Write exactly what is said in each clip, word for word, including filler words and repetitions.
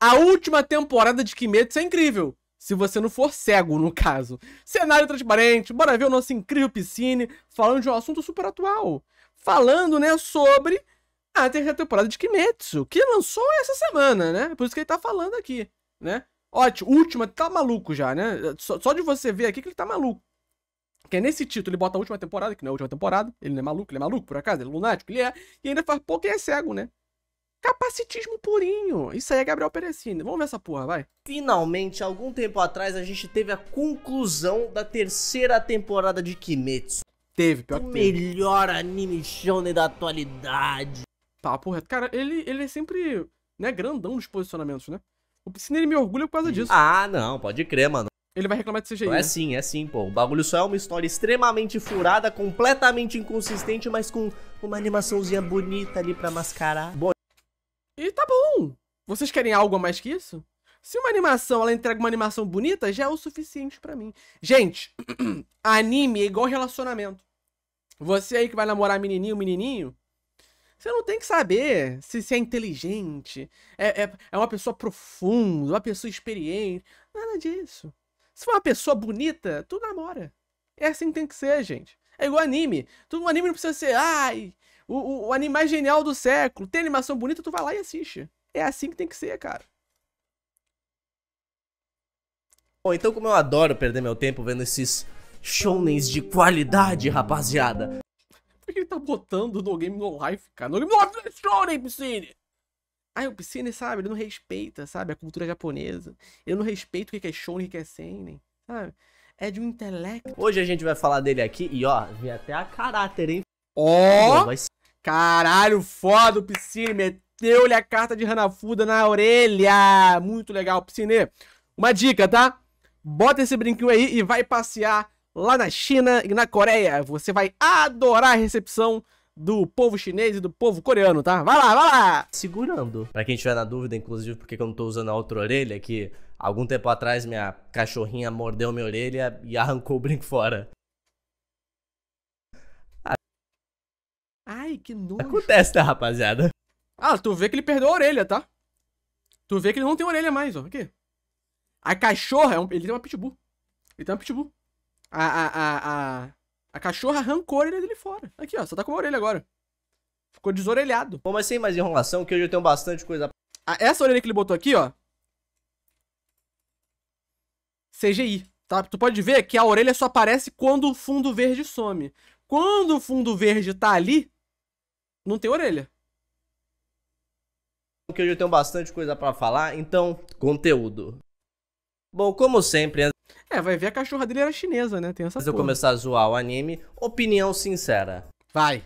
A última temporada de Kimetsu é incrível. Se você não for cego, no caso. Cenário Transparente, bora ver o nosso incrível Piscine falando de um assunto super atual. Falando, né, sobre a terceira temporada de Kimetsu, que lançou essa semana, né? Por isso que ele tá falando aqui, né? Ótimo, última, tá maluco já, né? Só, só de você ver aqui que ele tá maluco. Que é nesse título, ele bota a última temporada, que não é a última temporada, ele não é maluco, ele é maluco, por acaso, ele é lunático, ele é, e ainda faz pouco e é cego, né? Capacitismo purinho. Isso aí é Gabriel Perecine. Vamos ver essa porra, vai. Finalmente, algum tempo atrás, a gente teve a conclusão da terceira temporada de Kimetsu. Teve, pior que o teve. Melhor anime shounen da atualidade. Papo reto. Cara, ele, ele é sempre, né, grandão nos posicionamentos, né? O Piscine, ele me orgulha por causa disso. Ah, não. Pode crer, mano. Ele vai reclamar de C G I, então, né? É sim, é sim, pô. O bagulho só é uma história extremamente furada, completamente inconsistente, mas com uma animaçãozinha bonita ali pra mascarar. Bom, e tá bom. Vocês querem algo a mais que isso? Se uma animação, ela entrega uma animação bonita, já é o suficiente pra mim. Gente, anime é igual relacionamento. Você aí que vai namorar menininho, menininho, você não tem que saber se, se é inteligente, é, é, é uma pessoa profunda, uma pessoa experiente, nada disso. Se for uma pessoa bonita, tu namora. É assim que tem que ser, gente. É igual anime. Tu, um anime não precisa ser, ai... O, o, o anime mais genial do século. Tem animação bonita, tu vai lá e assiste. É assim que tem que ser, cara. Bom, então como eu adoro perder meu tempo vendo esses shounens de qualidade, rapaziada. Por que ele tá botando No Game No Life, cara? No Game No Life é shounen, Piscine! Ah, o Piscine, sabe, ele não respeita, sabe, a cultura japonesa. Ele não respeita o que é shounen e o que é seinen, sabe? É de um intelecto. Hoje a gente vai falar dele aqui e, ó, vi até a caráter, hein? Ó! Oh! Vai ser... Caralho, foda o Piscine, meteu-lhe a carta de Hanafuda na orelha. Muito legal, Piscine. Uma dica, tá? Bota esse brinquinho aí e vai passear lá na China e na Coreia. Você vai adorar a recepção do povo chinês e do povo coreano, tá? Vai lá, vai lá! Segurando. Pra quem tiver na dúvida, inclusive, porque que eu não tô usando a outra orelha, que algum tempo atrás minha cachorrinha mordeu minha orelha e arrancou o brinco fora. Ai, que nojo. Acontece, tá, rapaziada? Ah, tu vê que ele perdeu a orelha, tá? Tu vê que ele não tem orelha mais, ó. Aqui. A cachorra, é um... ele tem uma pitbull. Ele tem uma pitbull. A, a, a, a... a cachorra arrancou a orelha dele fora. Aqui, ó. Só tá com uma orelha agora. Ficou desorelhado. Bom, mas sem mais enrolação, que hoje eu tenho bastante coisa... Ah, essa orelha que ele botou aqui, ó. C G I, tá? Tu pode ver que a orelha só aparece quando o fundo verde some. Quando o fundo verde tá ali, não tem orelha. Porque hoje eu tenho bastante coisa pra falar, então, conteúdo. Bom, como sempre... É, vai ver, a cachorra dele era chinesa, né? Tem essa coisa. Mas eu começar a zoar o anime, opinião sincera. Vai.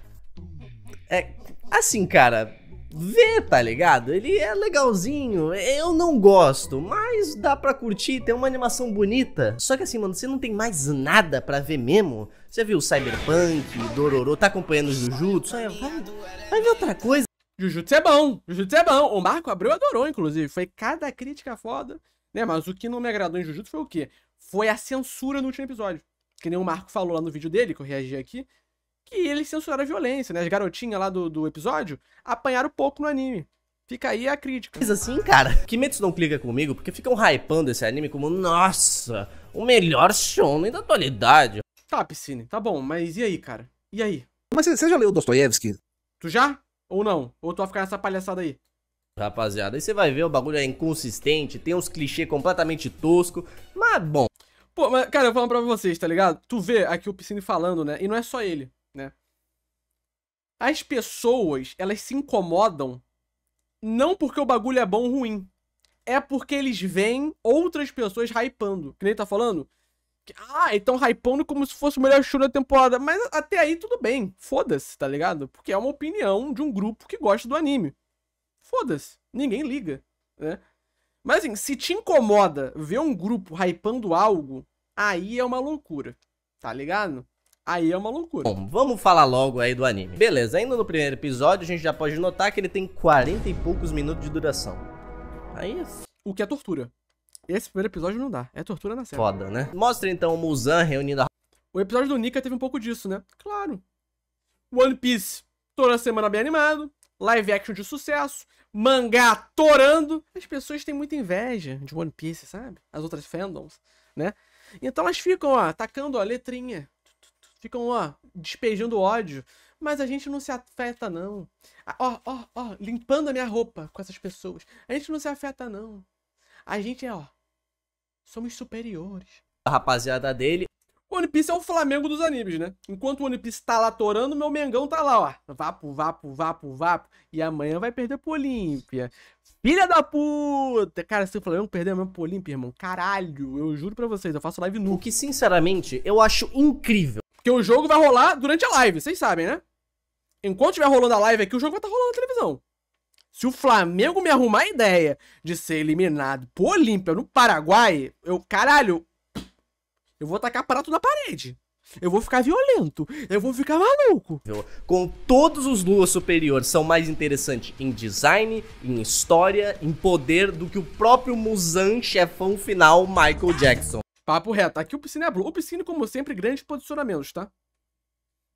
É, assim, cara, vê, tá ligado? Ele é legalzinho, eu não gosto, mas dá pra curtir, tem uma animação bonita. Só que assim, mano, você não tem mais nada pra ver mesmo. Você viu Cyberpunk, Dororo, tá acompanhando o Jujutsu? Vai, vai ver outra coisa. Jujutsu é bom, Jujutsu é bom. O Marco Abreu adorou, inclusive. Foi cada crítica foda, né? Mas o que não me agradou em Jujutsu foi o quê? Foi a censura no último episódio. Que nem o Marco falou lá no vídeo dele, que eu reagi aqui. Que eles censuraram a violência, né? As garotinhas lá do, do episódio apanharam pouco no anime. Fica aí a crítica. Mas assim, cara, Kimetsu não clica comigo porque ficam hypando esse anime como, nossa, o melhor shounen da atualidade. Tá, Piscine, tá bom, mas e aí, cara? E aí? Mas você já leu Dostoiévski? Tu já? Ou não? Ou tu vai ficar nessa palhaçada aí? Rapaziada, aí você vai ver, o bagulho é inconsistente, tem uns clichês completamente tosco, mas bom. Pô, mas, cara, eu falo pra vocês, tá ligado? Tu vê aqui o Piscine falando, né? E não é só ele, né? As pessoas, elas se incomodam não porque o bagulho é bom ou ruim. É porque eles veem outras pessoas hypando. Que nem ele tá falando... Ah, então hypando como se fosse o melhor show da temporada. Mas até aí tudo bem. Foda-se, tá ligado? Porque é uma opinião de um grupo que gosta do anime. Foda-se. Ninguém liga, né? Mas assim, se te incomoda ver um grupo hypando algo, aí é uma loucura. Tá ligado? Aí é uma loucura. Bom, vamos falar logo aí do anime. Beleza, ainda no primeiro episódio a gente já pode notar que ele tem quarenta e poucos minutos de duração. Aí é... O que é tortura. Esse primeiro episódio não dá, é tortura na série. Foda, né? Mostra então o Muzan reunindo a... O episódio do Nika teve um pouco disso, né? Claro. One Piece, toda semana bem animado. live action de sucesso, mangá torando. As pessoas têm muita inveja de One Piece, sabe? As outras fandoms, né? Então elas ficam, ó, atacando a letrinha. Ficam, ó, despejando ódio. Mas a gente não se afeta, não. Ó, ó, ó, limpando a minha roupa com essas pessoas. A gente não se afeta, não. A gente é, ó, somos superiores. A rapaziada dele... One Piece é o Flamengo dos animes, né? Enquanto o One Piece tá lá torando, meu Mengão tá lá, ó. Vapo, vapo, vapo, vapo. E amanhã vai perder pro Olímpia. Filha da puta! Cara, se o Flamengo perder mesmo pro Olímpia, irmão, caralho. Eu juro pra vocês, eu faço live nu. O que, sinceramente, eu acho incrível. Porque o jogo vai rolar durante a live, vocês sabem, né? Enquanto estiver rolando a live aqui, o jogo vai estar tá rolando na televisão. Se o Flamengo me arrumar a ideia de ser eliminado pro Olímpia no Paraguai, eu, caralho... Eu vou tacar prato na parede. Eu vou ficar violento. Eu vou ficar maluco. Com todos os Lua Superior são mais interessantes em design, em história, em poder do que o próprio Muzan, chefão final, Michael Jackson. Papo reto. Aqui o Piscine é blue. O Piscine, como sempre, grandes posicionamentos, tá?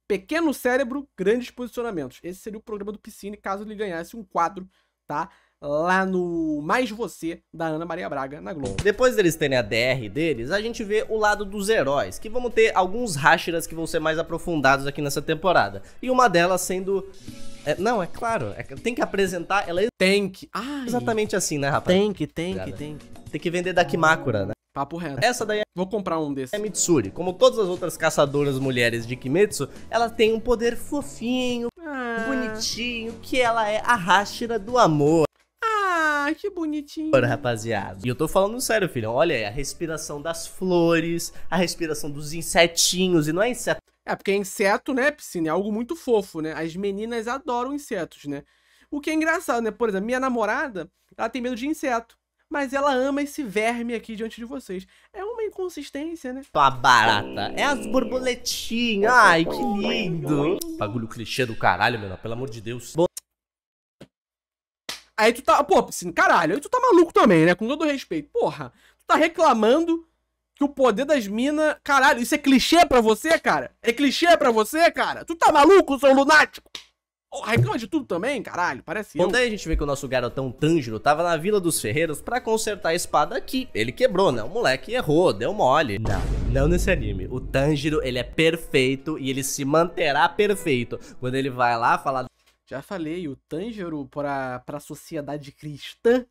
Pequeno cérebro, grandes posicionamentos. Esse seria o programa do Piscine, caso ele ganhasse um quadro, tá? Lá no Mais Você, da Ana Maria Braga, na Globo. Depois deles terem a D R deles, a gente vê o lado dos heróis, que vamos ter alguns Hashiras que vão ser mais aprofundados aqui nessa temporada. E uma delas sendo... É, não, é claro, é, tem que apresentar... Ela é... Tem que... Ai, exatamente assim, né, rapaz? Tem que, tem que, tem que. Tem que vender Dakimakura, né? Papo reto. Essa daí é... Vou comprar um desses. É Mitsuri. Como todas as outras caçadoras mulheres de Kimetsu, ela tem um poder fofinho, ah. bonitinho, que ela é a Hashira do amor. Ah, que bonitinho. Bora, rapaziada. E eu tô falando sério, filho. Olha aí, a respiração das flores, a respiração dos insetinhos. E não é inseto. É, porque inseto, né, Piscine? É algo muito fofo, né? As meninas adoram insetos, né? O que é engraçado, né? Por exemplo, minha namorada, ela tem medo de inseto. Mas ela ama esse verme aqui diante de vocês. É uma inconsistência, né? Tua barata. É as borboletinhas. Ai, que lindo. Bagulho clichê do caralho, meu. Pelo amor de Deus. Bom... Aí tu tá... Pô, Piscine, caralho. Aí tu tá maluco também, né? Com todo respeito. Porra. Tu tá reclamando que o poder das minas... Caralho, isso é clichê pra você, cara? É clichê pra você, cara? Tu tá maluco, seu lunático? Oh, reclama de tudo também, caralho, parece eu. Ontem a gente vê que o nosso garotão Tanjiro tava na Vila dos Ferreiros pra consertar a espada aqui. Ele quebrou, né? O moleque errou, deu mole. Não, não nesse anime. O Tanjiro, ele é perfeito e ele se manterá perfeito. Quando ele vai lá falar... Já falei, o Tanjiro pra, pra sociedade cristã,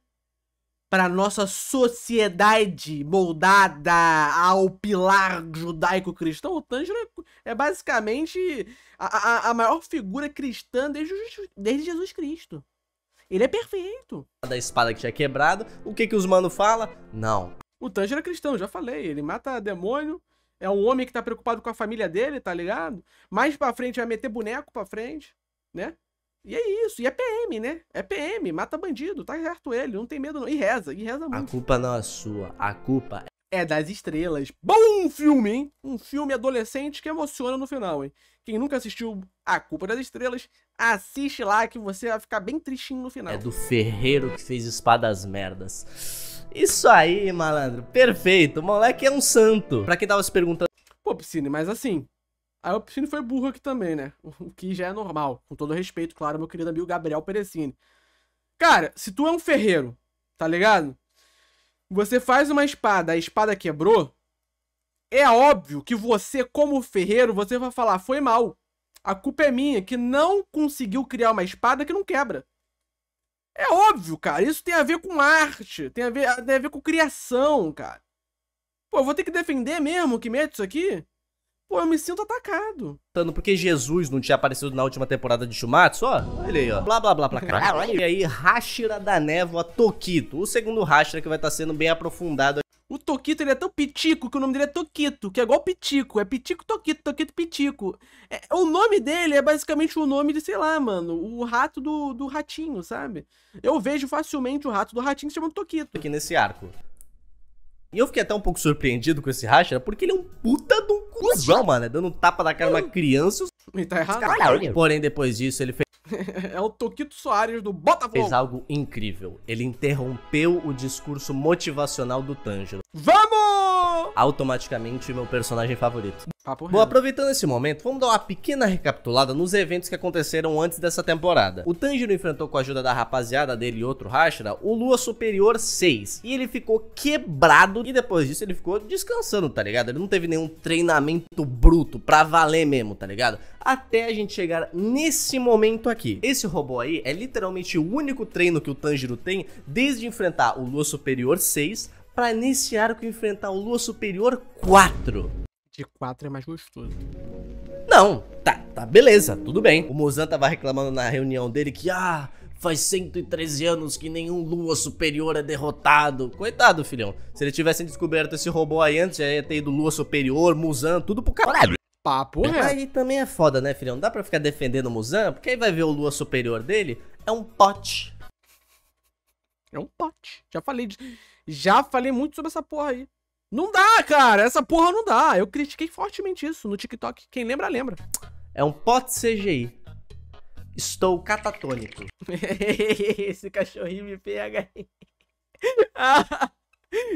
pra nossa sociedade moldada ao pilar judaico-cristão, o Tanjiro é basicamente a, a, a maior figura cristã desde, desde Jesus Cristo. Ele é perfeito. Da espada que tinha quebrado, o que que os mano falam? Não. O Tanjiro é cristão, já falei, ele mata demônio, é um homem que tá preocupado com a família dele, tá ligado? Mais pra frente vai meter boneco pra frente, né? E é isso, e é P M, né? É P M, mata bandido, tá certo ele, não tem medo não. E reza, e reza muito. A culpa não é sua, a culpa é das estrelas. Bom filme, hein? Um filme adolescente que emociona no final, hein? Quem nunca assistiu A Culpa das Estrelas, assiste lá que você vai ficar bem tristinho no final. É do ferreiro que fez espadas merdas. Isso aí, malandro, perfeito, o moleque é um santo. Pra quem tava se perguntando... Pô, Piscine, mas assim... Aí o Piscine foi burro aqui também, né? O que já é normal. Com todo respeito, claro, meu querido amigo Gabriel Perecine. Cara, se tu é um ferreiro, tá ligado? Você faz uma espada, a espada quebrou. É óbvio que você, como ferreiro, você vai falar, foi mal. A culpa é minha, que não conseguiu criar uma espada que não quebra. É óbvio, cara. Isso tem a ver com arte, tem a ver, tem a ver com criação, cara. Pô, eu vou ter que defender mesmo o Kimetsu aqui? Pô, eu me sinto atacado. Porque Jesus não tinha aparecido na última temporada de Shumatsu, ó. Olha aí, ó. Blá, blá, blá, blá. E aí, Hashira da Névoa Tokito. O segundo Hashira que vai estar sendo bem aprofundado. O Tokito, ele é tão pitico que o nome dele é Tokito, que é igual Pitico. É Pitico Tokito, Tokito Pitico. É, o nome dele é basicamente o nome de, sei lá, mano, o rato do, do ratinho, sabe? Eu vejo facilmente o rato do ratinho se chamando Tokito. Aqui nesse arco. E eu fiquei até um pouco surpreendido com esse Hashira, porque ele é um puta de um cuzão, mano. É dando um tapa na cara de uma criança. Ele tá errado. Caralho. Porém, depois disso, ele fez... é o Tokito Soares do Botafogo. Fez algo incrível. Ele interrompeu o discurso motivacional do Tanjiro. Vamos! Automaticamente, meu personagem favorito. Papo Bom, aproveitando esse momento, vamos dar uma pequena recapitulada nos eventos que aconteceram antes dessa temporada. O Tanjiro enfrentou com a ajuda da rapaziada dele e outro Hashira, o Lua Superior seis. E ele ficou quebrado e depois disso ele ficou descansando, tá ligado? Ele não teve nenhum treinamento bruto pra valer mesmo, tá ligado? Até a gente chegar nesse momento aqui. Esse robô aí é literalmente o único treino que o Tanjiro tem desde enfrentar o Lua Superior seis pra nesse arco enfrentar o Lua Superior quatro. De quatro é mais gostoso. Não, tá, tá, beleza, tudo bem. O Muzan tava reclamando na reunião dele que, ah, faz cento e treze anos que nenhum Lua Superior é derrotado. Coitado, filhão. Se eles tivessem descoberto esse robô aí antes, já ia ter ido Lua Superior, Muzan, tudo pro caralho. Papo reto. Aí também é foda, né, filhão? Dá pra ficar defendendo o Muzan, porque aí vai ver o Lua Superior dele, é um pote. É um pote. Já falei, de... já falei muito sobre essa porra aí. Não dá, cara. Essa porra não dá. Eu critiquei fortemente isso no TikTok. Quem lembra, lembra. É um pote C G I. Estou catatônico. Esse cachorrinho me pega.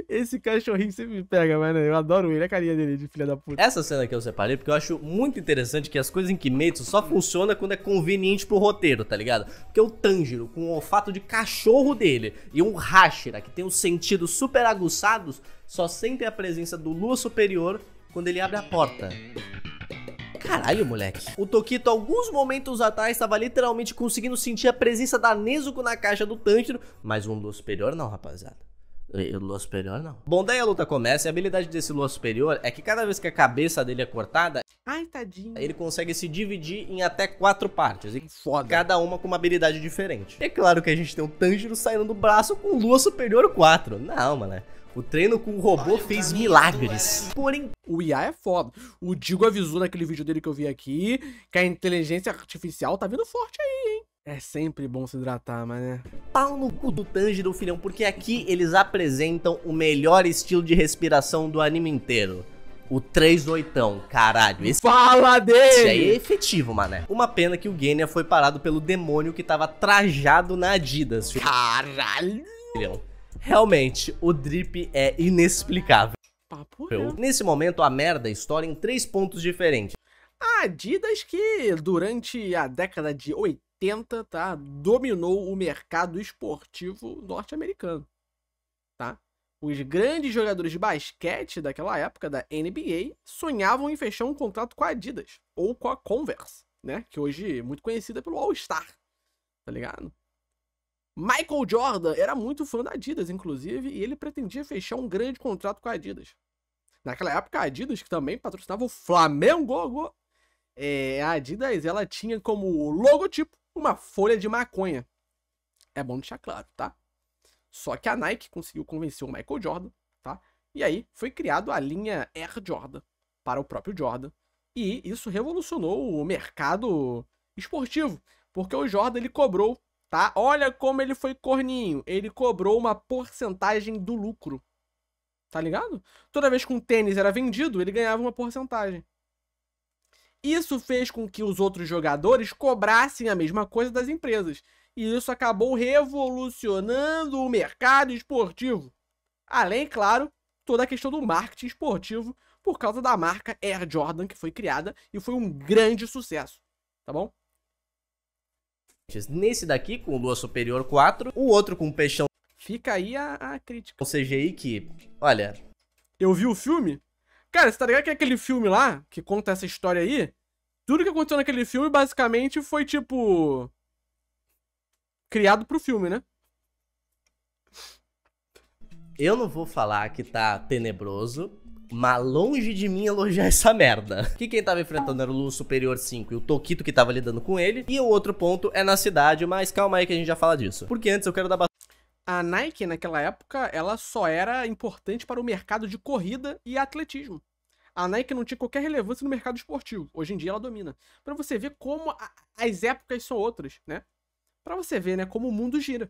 Esse cachorrinho sempre me pega, mano. Eu adoro ele, a carinha dele de filha da puta. Essa cena que eu separei, porque eu acho muito interessante que as coisas em Kimetsu só funcionam quando é conveniente pro roteiro, tá ligado? Porque o Tanjiro, com o olfato de cachorro dele e um Hashira, que tem os sentidos super aguçados, só sentem a presença do Lua Superior quando ele abre a porta. Caralho, moleque. O Tokito, alguns momentos atrás, estava literalmente conseguindo sentir a presença da Nezuko na caixa do Tanjiro, mas um Lua Superior não, rapaziada. O Lua Superior não. Bom, daí a luta começa e a habilidade desse Lua Superior é que cada vez que a cabeça dele é cortada, ai, tadinho, ele consegue se dividir em até quatro partes. E foda. Cada uma com uma habilidade diferente. É claro que a gente tem um Tanjiro saindo do braço com o Lua Superior quatro. Não, mano. O treino com o robô Olha, fez milagres. Porém, o I A é foda. O Digo avisou naquele vídeo dele que eu vi aqui que a inteligência artificial tá vindo forte aí, hein? É sempre bom se hidratar, mas né? Pau no cu do Tanjiro, filhão, porque aqui eles apresentam o melhor estilo de respiração do anime inteiro. O três oitão, caralho. Esse... Fala dele! Esse aí é efetivo, mané. Uma pena que o Genya foi parado pelo demônio que tava trajado na Adidas. Filhão. Caralho! Filhão. Realmente, o drip é inexplicável. Papo reto. Nesse momento, a merda estoura em três pontos diferentes. A Adidas que, durante a década de oitenta, tá, dominou o mercado esportivo norte-americano, tá? Os grandes jogadores de basquete daquela época, da N B A, sonhavam em fechar um contrato com a Adidas, ou com a Converse, né? Que hoje é muito conhecida pelo All Star, tá ligado? Michael Jordan era muito fã da Adidas, inclusive, e ele pretendia fechar um grande contrato com a Adidas. Naquela época, a Adidas, que também patrocinava o Flamengo, é, a Adidas, ela tinha como logotipo uma folha de maconha. É bom deixar claro, tá? Só que a Nike conseguiu convencer o Michael Jordan, tá? E aí foi criado a linha Air Jordan para o próprio Jordan. E isso revolucionou o mercado esportivo, porque o Jordan, ele cobrou, tá? Olha como ele foi corninho. Ele cobrou uma porcentagem do lucro. Tá ligado? Toda vez que um tênis era vendido, ele ganhava uma porcentagem. Isso fez com que os outros jogadores cobrassem a mesma coisa das empresas. E isso acabou revolucionando o mercado esportivo. Além, claro, toda a questão do marketing esportivo por causa da marca Air Jordan, que foi criada e foi um grande sucesso. Tá bom? Nesse daqui, com Lua Superior quatro, o outro com peixão. Fica aí a, a crítica. O C G I que, olha... Eu vi o filme? Cara, você tá ligado que aquele filme lá, que conta essa história aí, tudo que aconteceu naquele filme, basicamente, foi, tipo... criado pro filme, né? Eu não vou falar que tá tenebroso, mas longe de mim elogiar essa merda. Que quem tava enfrentando era o Lua Superior cinco e o Tokito que tava lidando com ele. E o outro ponto é na cidade, mas calma aí que a gente já fala disso. Porque antes eu quero dar bastante... A Nike, naquela época, ela só era importante para o mercado de corrida e atletismo. A Nike não tinha qualquer relevância no mercado esportivo. Hoje em dia ela domina. Pra você ver como a... as épocas são outras, né? Pra você ver, né, como o mundo gira.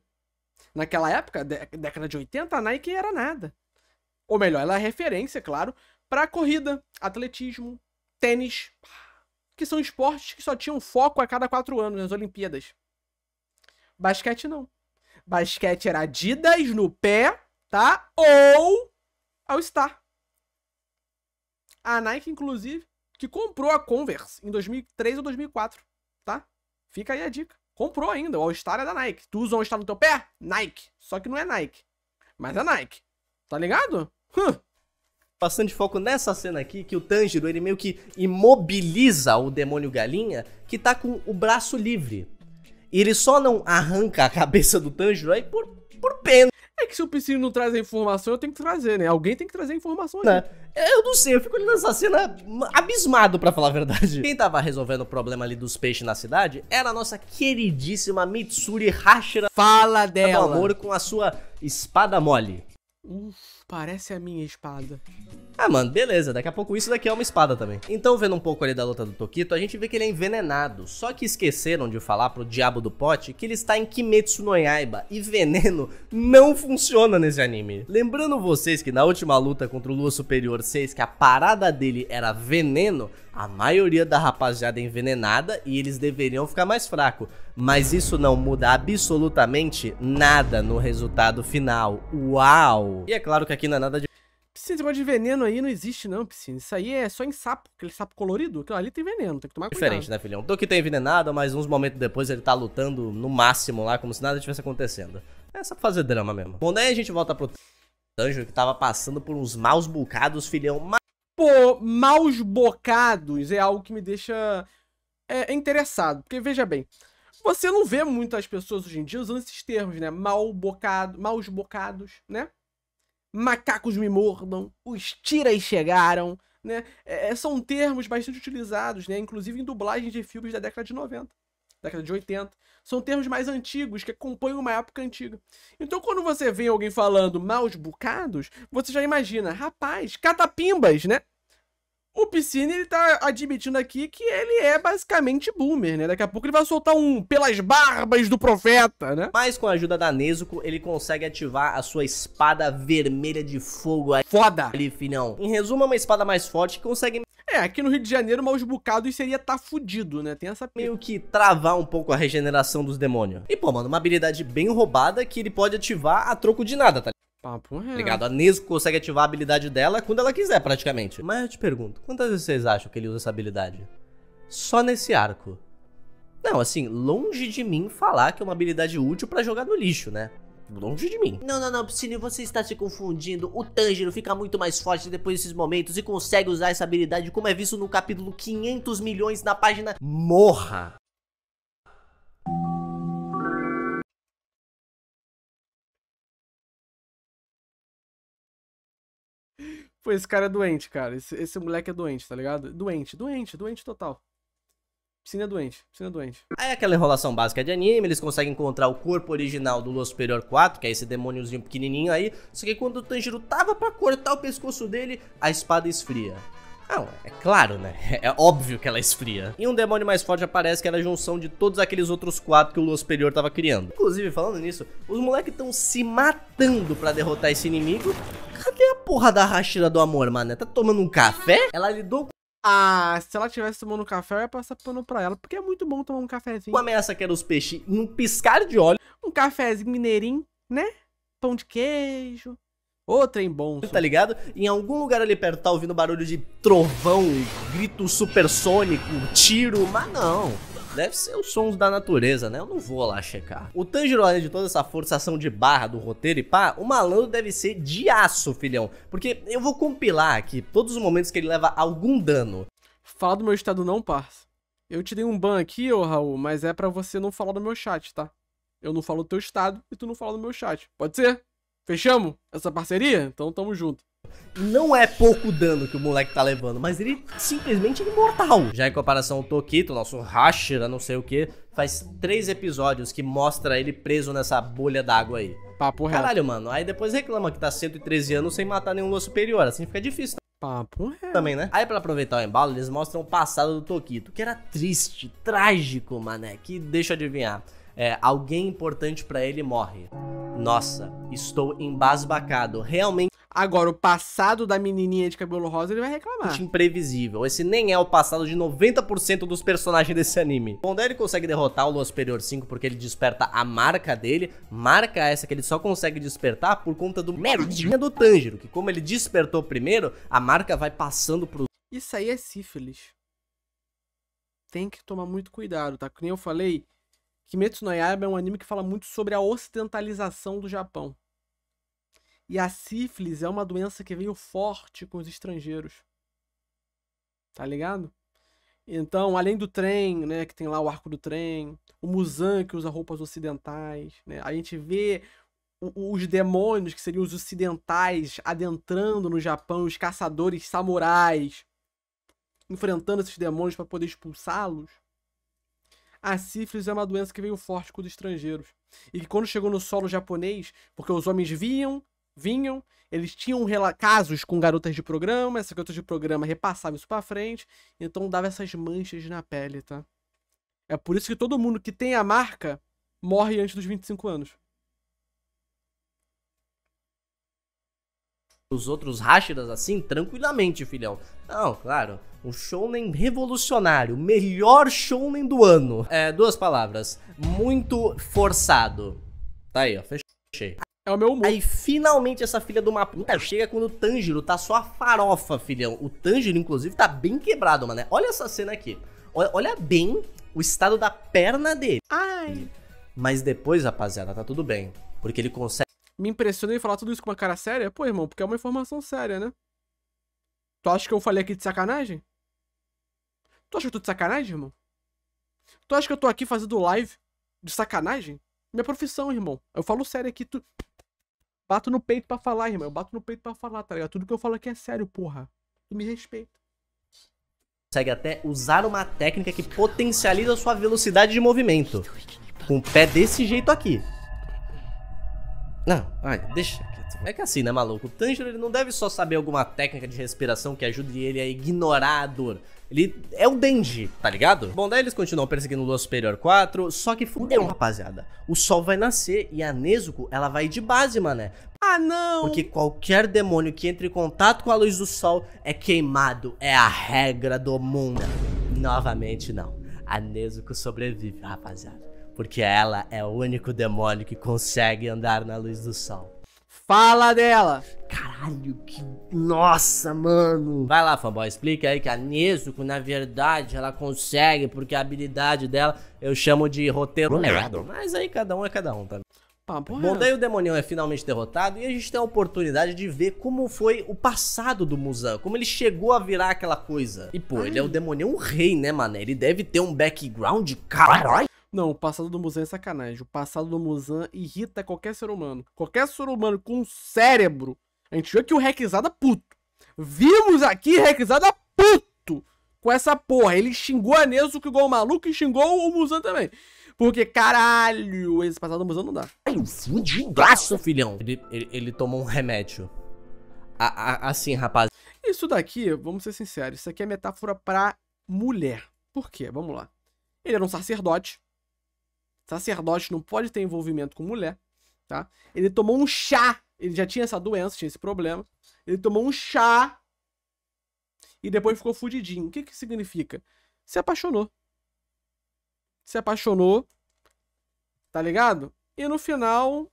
Naquela época, década de oitenta, a Nike era nada. Ou melhor, ela é referência, claro, para corrida, atletismo, tênis, que são esportes que só tinham foco a cada quatro anos nas Olimpíadas. Basquete não. Basquete era Adidas no pé, tá? Ou All Star. A Nike, inclusive, que comprou a Converse em dois mil e três ou dois mil e quatro, tá? Fica aí a dica. Comprou ainda, o All Star é da Nike. Tu usa o All Star no teu pé? Nike. Só que não é Nike, mas é Nike. Tá ligado? Huh. Passando de foco nessa cena aqui, que o Tanjiro, ele meio que imobiliza o demônio galinha, que tá com o braço livre. E ele só não arranca a cabeça do Tanjiro aí por, por pena. É que se o Piscine não traz a informação, eu tenho que trazer, né? Alguém tem que trazer a informação aqui. É, eu não sei, eu fico ali nessa cena abismado, pra falar a verdade. Quem tava resolvendo o problema ali dos peixes na cidade era a nossa queridíssima Mitsuri Hashira. Fala dela! Do amor com a sua espada mole. Uf, parece a minha espada. Ah, mano, beleza, daqui a pouco isso daqui é uma espada também. Então, vendo um pouco ali da luta do Tokito, a gente vê que ele é envenenado. Só que esqueceram de falar pro diabo do pote que ele está em Kimetsu no Yaiba, e veneno não funciona nesse anime. Lembrando vocês que na última luta contra o Lua Superior seis, que a parada dele era veneno, a maioria da rapaziada é envenenada e eles deveriam ficar mais fracos. Mas isso não muda absolutamente nada no resultado final. Uau! E é claro que aqui não é nada de... Piscine, esse negócio de veneno aí não existe não, Piscine. Isso aí é só em sapo, aquele sapo colorido. Aquilo ali tem veneno, tem que tomar cuidado. Diferente, né, filhão? Tokito é envenenado, mas uns momentos depois ele tá lutando no máximo lá, como se nada tivesse acontecendo. É só pra fazer drama mesmo. Bom, daí a gente volta pro Tanjiro, que tava passando por uns maus bocados, filhão. Mas... Pô, maus bocados é algo que me deixa é, interessado. Porque, veja bem, você não vê muitas pessoas hoje em dia usando esses termos, né? Mal bocado, maus bocados, né? Macacos me mordam, os tiras chegaram, né? É, são termos bastante utilizados, né? Inclusive em dublagens de filmes da década de noventa, década de oitenta. São termos mais antigos, que compõem uma época antiga. Então quando você vê alguém falando maus bocados, você já imagina, rapaz, catapimbas, né? O Piscine, ele tá admitindo aqui que ele é basicamente boomer, né? Daqui a pouco ele vai soltar um pelas barbas do profeta, né? Mas com a ajuda da Nezuko, ele consegue ativar a sua espada vermelha de fogo aí. Foda! Ali, filhão. Em resumo, é uma espada mais forte que consegue... É, aqui no Rio de Janeiro, maus bocados seria tá fudido, né? Tem essa... Meio que travar um pouco a regeneração dos demônios. E, pô, mano, uma habilidade bem roubada que ele pode ativar a troco de nada, tá ligado? Papo real. Ligado? A Nezuko consegue ativar a habilidade dela quando ela quiser, praticamente. Mas eu te pergunto, quantas vezes vocês acham que ele usa essa habilidade? Só nesse arco. Não, assim, longe de mim falar que é uma habilidade útil pra jogar no lixo, né? Longe de mim. Não, não, não, Piscine, você está se confundindo. O Tanjiro fica muito mais forte depois desses momentos e consegue usar essa habilidade, como é visto no capítulo quinhentos milhões, na página... Morra! Pô, esse cara é doente, cara. Esse, esse moleque é doente, tá ligado? Doente, doente, doente total. Piscine é doente, Piscine é doente. Aí aquela enrolação básica de anime, eles conseguem encontrar o corpo original do Lua Superior quatro, que é esse demôniozinho pequenininho aí. Só que quando o Tanjiro tava pra cortar o pescoço dele, a espada esfria. Não, é claro, né? É óbvio que ela esfria. E um demônio mais forte aparece, que era a junção de todos aqueles outros quatro que o Lua Superior tava criando. Inclusive, falando nisso, os moleques estão se matando pra derrotar esse inimigo. Cadê a porra da Hashira do amor, mano? Tá tomando um café? Ela lidou com... Ah, se ela tivesse tomando um café, eu ia passar pano pra ela, porque é muito bom tomar um cafezinho. Uma ameaça que era os peixes, um piscar de olho. Um cafezinho mineirinho, né? Pão de queijo. Ô, trem bom. Tá ligado? Em algum lugar ali perto tá ouvindo barulho de trovão, grito supersônico, tiro, mas não. Deve ser os sons da natureza, né? Eu não vou lá checar. O Tanjiro, além de toda essa forçação de barra do roteiro e pá, o malandro deve ser de aço, filhão. Porque eu vou compilar aqui todos os momentos que ele leva algum dano. Fala do meu estado não, parça. Eu te dei um ban aqui, ô Raul, mas é pra você não falar do meu chat, tá? Eu não falo do teu estado e tu não fala do meu chat. Pode ser? Fechamos essa parceria? Então tamo junto. Não é pouco dano que o moleque tá levando, mas ele simplesmente é imortal. Já em comparação ao Tokito, nosso Hashira, não sei o que, faz três episódios que mostra ele preso nessa bolha d'água aí. Papo reto. Caralho, mano. Aí depois reclama que tá cento e treze anos sem matar nenhum Lua Superior. Assim fica difícil. Papo reto. Também, né? Aí pra aproveitar o embalo, eles mostram o passado do Tokito, que era triste, trágico, mané. Que deixa eu adivinhar. É, alguém importante pra ele morre. Nossa, estou embasbacado, realmente. Agora, o passado da menininha de cabelo rosa, ele vai reclamar. Imprevisível, esse nem é o passado de noventa por cento dos personagens desse anime. Bom, daí ele consegue derrotar o Lua Superior cinco porque ele desperta a marca dele. Marca essa que ele só consegue despertar por conta do merdinha do Tanjiro, que como ele despertou primeiro, a marca vai passando pro... Isso aí é sífilis. Tem que tomar muito cuidado, tá? Como eu falei, Kimetsu no Yaiba é um anime que fala muito sobre a ocidentalização do Japão. E a sífilis é uma doença que veio forte com os estrangeiros. Tá ligado? Então, além do trem, né, que tem lá o arco do trem, o Muzan que usa roupas ocidentais, né, a gente vê os demônios, que seriam os ocidentais, adentrando no Japão, os caçadores samurais, enfrentando esses demônios para poder expulsá-los. A sífilis é uma doença que veio forte com os estrangeiros. E que quando chegou no solo japonês, porque os homens viam, vinham, eles tinham casos com garotas de programa, essas garotas de programa repassavam isso pra frente, então dava essas manchas na pele, tá? É por isso que todo mundo que tem a marca morre antes dos vinte e cinco anos. Os outros Hashiras assim, tranquilamente, filhão. Não, claro, um shounen revolucionário, melhor shounen do ano. É, duas palavras, muito forçado. Tá aí, ó, fechei. É o meu humor. Aí finalmente essa filha de uma puta chega quando o Tanjiro tá só a farofa, filhão. O Tanjiro, inclusive, tá bem quebrado, mano. Olha essa cena aqui. Olha, olha bem o estado da perna dele. Ai. Mas depois, rapaziada, tá tudo bem. Porque ele consegue... Me impressiona ele falar tudo isso com uma cara séria? Pô, irmão, porque é uma informação séria, né? Tu acha que eu falei aqui de sacanagem? Tu acha que eu tô de sacanagem, irmão? Tu acha que eu tô aqui fazendo live de sacanagem? Minha profissão, irmão. Eu falo sério aqui, tu... Bato no peito pra falar, irmão. Eu bato no peito pra falar, tá ligado? Tudo que eu falo aqui é sério, porra. Tu me respeita. Consegue até usar uma técnica que potencializa a sua velocidade de movimento. Com o pé desse jeito aqui. Não, ai, deixa quieto. É que assim, né, maluco? O Tanjiro, ele não deve só saber alguma técnica de respiração que ajude ele a ignorar a dor. Ele é o Denji, tá ligado? Bom, daí eles continuam perseguindo o Lua Superior quatro, só que fudeu, rapaziada. O sol vai nascer e a Nezuko, ela vai de base, mané. Ah, não! Porque qualquer demônio que entre em contato com a luz do sol é queimado, é a regra do mundo. Novamente, não. A Nezuko sobrevive, rapaziada. Porque ela é o único demônio que consegue andar na luz do sol. Fala dela! Caralho, que... Nossa, mano! Vai lá, fanboy, explica aí que a Nezuko, na verdade, ela consegue, porque a habilidade dela eu chamo de roteiro negado. Mas aí cada um é cada um, tá? Ah, bom, daí o Demonião é finalmente derrotado e a gente tem a oportunidade de ver como foi o passado do Muzan, como ele chegou a virar aquela coisa. E pô, ai, ele é o Demonião Rei, né, mano? Ele deve ter um background, caralho! Não, o passado do Muzan é sacanagem. O passado do Muzan irrita qualquer ser humano. Qualquer ser humano com um cérebro. A gente viu aqui o Requisada puto. Vimos aqui Requisada puto com essa porra. Ele xingou a Nezuko igual o maluco e xingou o Muzan também. Porque, caralho, esse passado do Muzan não dá. Ai, um fudidaço, filhão. Ele, ele, ele tomou um remédio. A, a, assim, rapaz. Isso daqui, vamos ser sinceros, isso aqui é metáfora pra mulher. Por quê? Vamos lá. Ele era um sacerdote. Sacerdote não pode ter envolvimento com mulher, tá? Ele tomou um chá, ele já tinha essa doença, tinha esse problema. Ele tomou um chá e depois ficou fudidinho. O que que significa? Se apaixonou. Se apaixonou, tá ligado? E no final,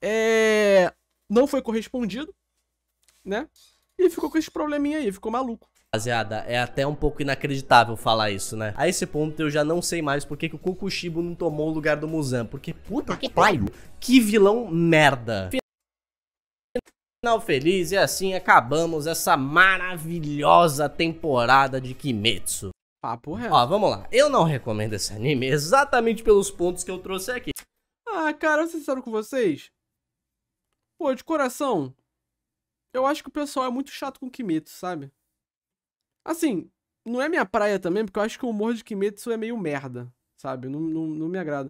é... não foi correspondido, né? E ficou com esse probleminha aí, ficou maluco. Rapaziada, é até um pouco inacreditável falar isso, né? A esse ponto eu já não sei mais porque que o Kokushibo não tomou o lugar do Muzan. Porque puta que pariu, que vilão merda. Final feliz e assim acabamos essa maravilhosa temporada de Kimetsu. Papo reto. Ó, vamos lá. Eu não recomendo esse anime exatamente pelos pontos que eu trouxe aqui. Ah, cara, eu sou sincero com vocês. Pô, de coração, eu acho que o pessoal é muito chato com Kimetsu, sabe? Assim, não é minha praia também, porque eu acho que o humor de Kimetsu é meio merda, sabe? Não, não, não me agrada.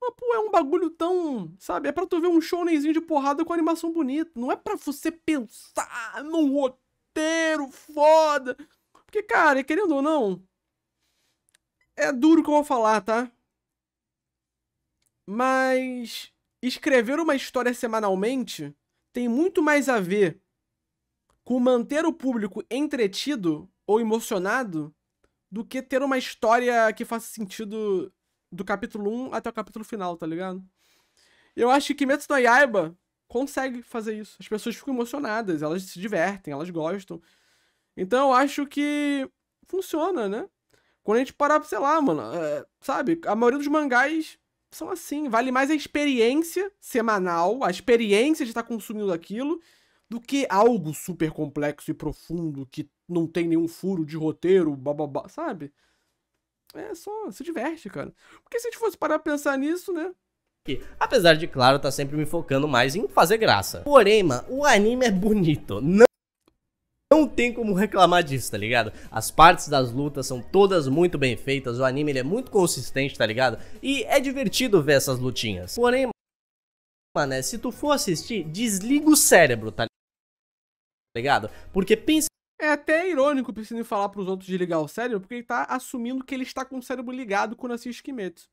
Mas, pô, é um bagulho tão... Sabe? É pra tu ver um shonenzinho de porrada com animação bonita. Não é pra você pensar num roteiro foda. Porque, cara, querendo ou não... É duro que eu vou falar, tá? Mas... Escrever uma história semanalmente tem muito mais a ver com manter o público entretido ou emocionado do que ter uma história que faça sentido do capítulo um até o capítulo final, tá ligado? Eu acho que Kimetsu no Yaiba consegue fazer isso. As pessoas ficam emocionadas, elas se divertem, elas gostam. Então eu acho que funciona, né? Quando a gente parar pra, sei lá, mano, é, sabe? A maioria dos mangás são assim. Vale mais a experiência semanal, a experiência de estar consumindo aquilo, do que algo super complexo e profundo que não tem nenhum furo de roteiro, bababá, sabe? É só, se diverte, cara. Porque se a gente fosse parar pra pensar nisso, né? Apesar de, claro, tá sempre me focando mais em fazer graça. Porém, mano, o anime é bonito. Não, não tem como reclamar disso, tá ligado? As partes das lutas são todas muito bem feitas. O anime, ele é muito consistente, tá ligado? E é divertido ver essas lutinhas. Porém, mano, se tu for assistir, desliga o cérebro, tá ligado? Porque pensa... É até irônico o Piscine falar pros outros de ligar o cérebro, porque ele tá assumindo que ele está com o cérebro ligado quando assiste Kimetsu.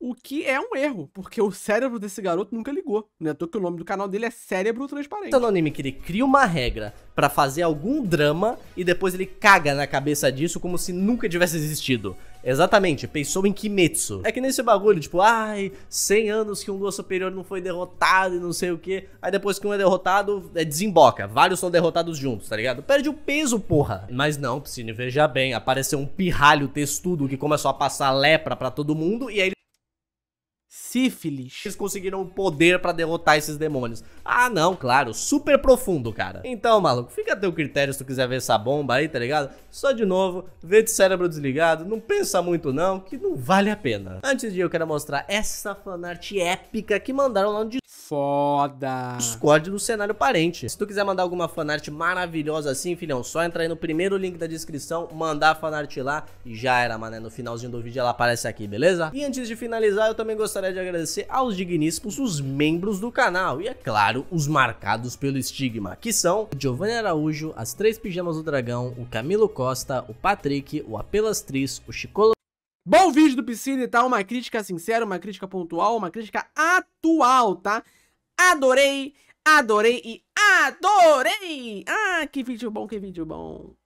O que é um erro, porque o cérebro desse garoto nunca ligou, né? Tô que o nome do canal dele é Cérebro Transparente. O anime que ele cria uma regra pra fazer algum drama e depois ele caga na cabeça disso como se nunca tivesse existido. Exatamente, pensou em Kimetsu. É que nesse bagulho, tipo, ai, cem anos que um Lua Superior não foi derrotado e não sei o que. Aí depois que um é derrotado, é, desemboca. Vários são derrotados juntos, tá ligado? Perde o peso, porra. Mas não, Piscine, veja bem, apareceu um pirralho textudo que começou a passar lepra pra todo mundo e aí ele... sífilis. Eles conseguiram o poder pra derrotar esses demônios. Ah, não, claro, super profundo, cara. Então, maluco, fica a teu critério se tu quiser ver essa bomba aí, tá ligado? Só de novo, vê de cérebro desligado, não pensa muito não, que não vale a pena. Antes de eu quero mostrar essa fanart épica que mandaram lá no foda Discord do Cenário Parente. Se tu quiser mandar alguma fanart maravilhosa assim, filhão, só entra aí no primeiro link da descrição, mandar a fanart lá e já era, mané, no finalzinho do vídeo ela aparece aqui, beleza? E antes de finalizar, eu também gostaria Gostaria de agradecer aos digníssimos, os membros do canal e, é claro, os marcados pelo estigma, que são Giovanni Araújo, as Três Pijamas do Dragão, o Camilo Costa, o Patrick, o Apelastris, o Chicolo. Bom vídeo do Piscine, tá? Uma crítica sincera, uma crítica pontual, uma crítica atual, tá? Adorei, adorei e adorei! Ah, que vídeo bom, que vídeo bom!